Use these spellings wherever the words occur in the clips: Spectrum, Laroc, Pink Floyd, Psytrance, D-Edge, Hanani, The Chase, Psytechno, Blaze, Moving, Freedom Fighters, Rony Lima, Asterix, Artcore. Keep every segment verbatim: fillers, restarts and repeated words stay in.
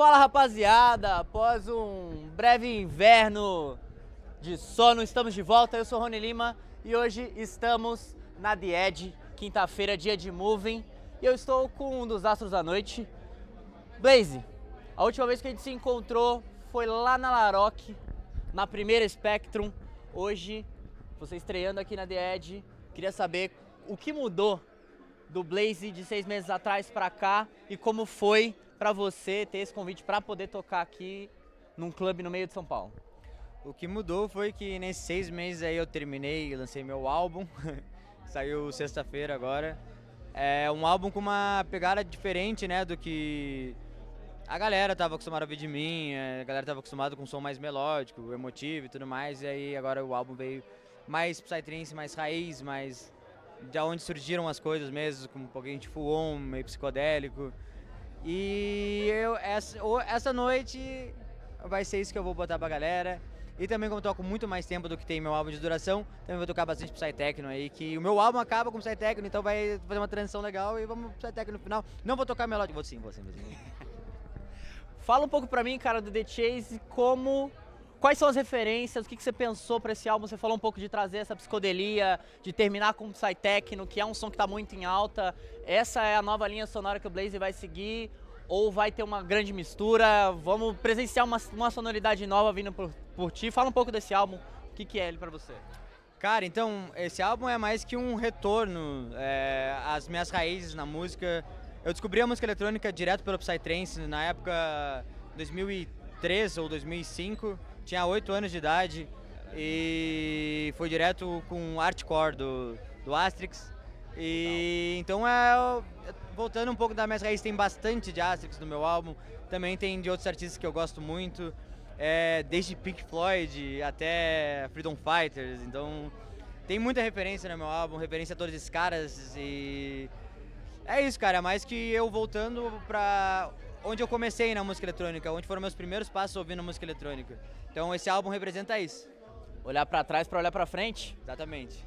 Fala rapaziada, após um breve inverno de sono, estamos de volta. Eu sou o Rony Lima e hoje estamos na D-Edge, quinta-feira, dia de Moving. E eu estou com um dos astros da noite, Blaze. A última vez que a gente se encontrou foi lá na Laroc, na primeira Spectrum. Hoje, você estreando aqui na D-Edge, queria saber o que mudou do Blaze de seis meses atrás para cá e como foi para você ter esse convite para poder tocar aqui num clube no meio de São Paulo? O que mudou foi que nesses seis meses aí eu terminei e lancei meu álbum, saiu sexta-feira agora. É um álbum com uma pegada diferente, né, do que a galera tava acostumada a ver de mim, a galera tava acostumada com um som mais melódico, emotivo e tudo mais, e aí agora o álbum veio mais Psytrance, mais raiz, mais de onde surgiram as coisas mesmo, com um pouquinho de full on, meio psicodélico. E eu, essa, essa noite vai ser isso que eu vou botar pra galera. E também, como eu toco muito mais tempo do que tem meu álbum de duração, também vou tocar bastante Psytechno aí, que o meu álbum acaba com Psytechno, então vai fazer uma transição legal e vamos pro Psytechno no final. Não vou tocar melódico, vou sim, vou sim, vou sim. Fala um pouco pra mim, cara, do The Chase, como... Quais são as referências, o que, que você pensou para esse álbum? Você falou um pouco de trazer essa psicodelia, de terminar com o Psytechno, que é um som que está muito em alta. Essa é a nova linha sonora que o Blaze vai seguir? Ou vai ter uma grande mistura? Vamos presenciar uma, uma sonoridade nova vindo por, por ti. Fala um pouco desse álbum, o que, que é ele para você? Cara, então, esse álbum é mais que um retorno é, às minhas raízes na música. Eu descobri a música eletrônica direto pelo Psytrance na época dois mil e três ou dois mil e cinco. Tinha oito anos de idade e foi direto com Artcore do, do Asterix. E então, é, voltando um pouco das minhas raízes, tem bastante de Asterix no meu álbum. Também tem de outros artistas que eu gosto muito, é, desde Pink Floyd até Freedom Fighters. Então, tem muita referência no meu álbum, referência a todos esses caras. E é isso, cara. Mais que eu voltando pra onde eu comecei na música eletrônica, onde foram meus primeiros passos ouvindo música eletrônica. Então esse álbum representa isso. Olhar pra trás pra olhar pra frente? Exatamente.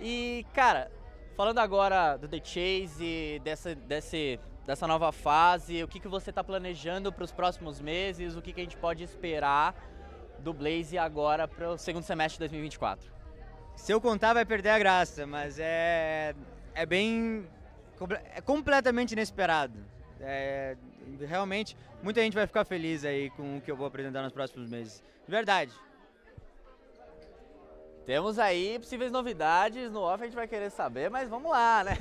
E, cara, falando agora do The Chase, dessa, desse, dessa nova fase, o que, que você tá planejando pros próximos meses, o que, que a gente pode esperar do Blaze agora pro segundo semestre de dois mil e vinte e quatro? Se eu contar vai perder a graça, mas é, é bem... é completamente inesperado. É, realmente, muita gente vai ficar feliz aí com o que eu vou apresentar nos próximos meses. De verdade. Temos aí possíveis novidades, no off a gente vai querer saber, mas vamos lá, né?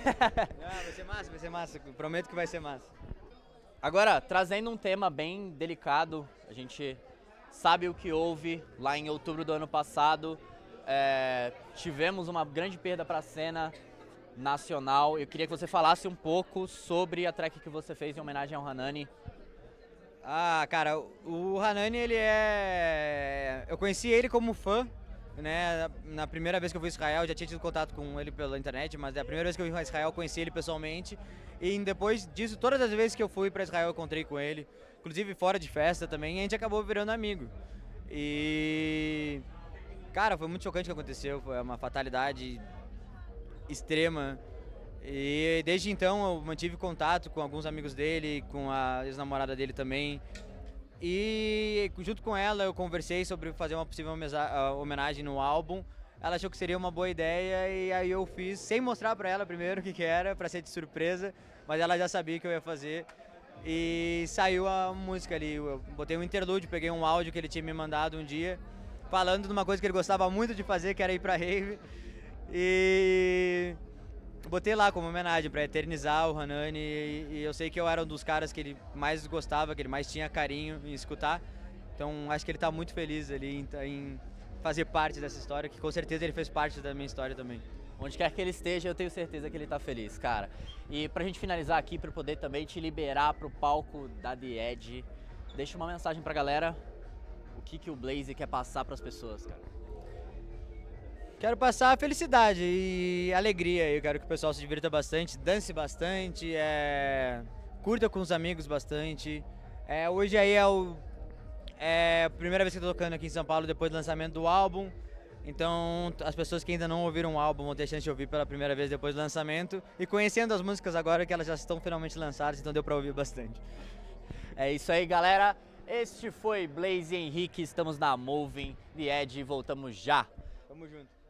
Não, vai ser massa, vai ser massa. Prometo que vai ser massa. Agora, trazendo um tema bem delicado, a gente sabe o que houve lá em outubro do ano passado. É, tivemos uma grande perda para a cena nacional. Eu queria que você falasse um pouco sobre a track que você fez em homenagem ao Hanani. Ah, cara, o Hanani, ele é... eu conheci ele como fã, né? Na primeira vez que eu fui a Israel, já tinha tido contato com ele pela internet, mas é a primeira vez que eu fui a Israel, eu conheci ele pessoalmente. E depois disso, todas as vezes que eu fui para Israel, eu encontrei com ele. Inclusive fora de festa também, e a gente acabou virando amigo. E... cara, foi muito chocante o que aconteceu, foi uma fatalidade extrema, e desde então eu mantive contato com alguns amigos dele, com a ex-namorada dele também, e junto com ela eu conversei sobre fazer uma possível homenagem no álbum. Ela achou que seria uma boa ideia e aí eu fiz, sem mostrar pra ela primeiro o que que era, pra ser de surpresa, mas ela já sabia que eu ia fazer, e saiu a música ali. Eu botei um interlúdio, peguei um áudio que ele tinha me mandado um dia, falando de uma coisa que ele gostava muito de fazer, que era ir pra rave. E botei lá como homenagem para eternizar o Hanani, e, e eu sei que eu era um dos caras que ele mais gostava, que ele mais tinha carinho em escutar. Então acho que ele tá muito feliz ali em, em fazer parte dessa história, que com certeza ele fez parte da minha história também. Onde quer que ele esteja, eu tenho certeza que ele tá feliz, cara. E pra gente finalizar aqui, para poder também te liberar pro palco da D-Edge, deixa uma mensagem pra galera, o que que o Blaze quer passar pras pessoas, cara? Quero passar felicidade e alegria. Eu quero que o pessoal se divirta bastante, dance bastante, é... curta com os amigos bastante. É, hoje aí é, o... é a primeira vez que estou tocando aqui em São Paulo depois do lançamento do álbum. Então as pessoas que ainda não ouviram o álbum vão ter chance de ouvir pela primeira vez depois do lançamento. E conhecendo as músicas agora que elas já estão finalmente lançadas, então deu para ouvir bastante. É isso aí, galera. Este foi Blaze e Henrique, estamos na Moving, The Edge, e voltamos já. Tamo junto.